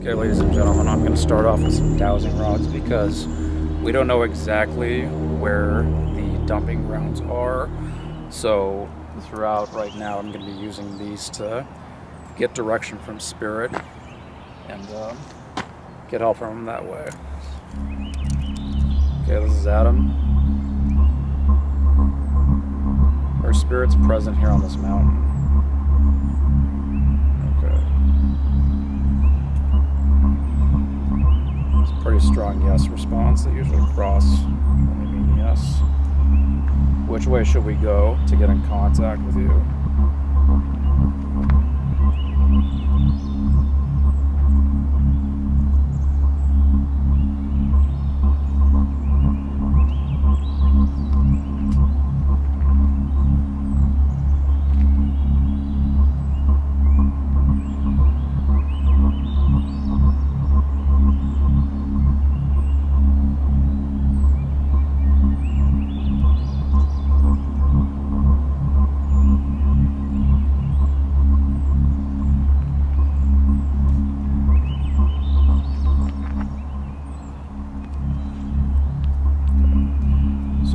Okay, ladies and gentlemen, I'm going to start off with some dowsing rods because we don't know exactly where the dumping grounds are. So throughout right now, I'm going to be using these to get direction from Spirit and get help from them that way. Okay, this is Adam. Our Spirit's present here on this mountain. Pretty strong yes response. They usually cross when they mean yes. Which way should we go to get in contact with you?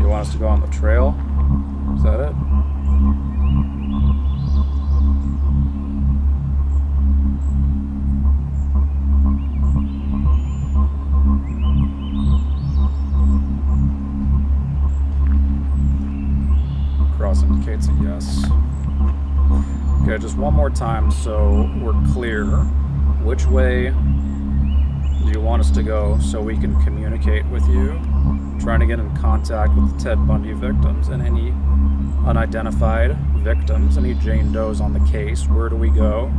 Wants to go on the trail. Is that it? Cross indicates a yes. Okay, just one more time so we're clear. Which way do you want us to go so we can communicate with you? Trying to get in contact with the Ted Bundy victims and any unidentified victims, any Jane Does on the case. Where do we go?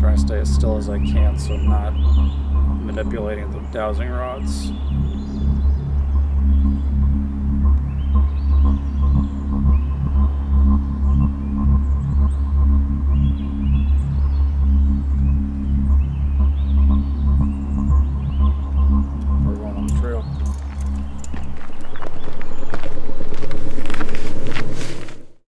Try to stay as still as I can so I'm not manipulating the dowsing rods.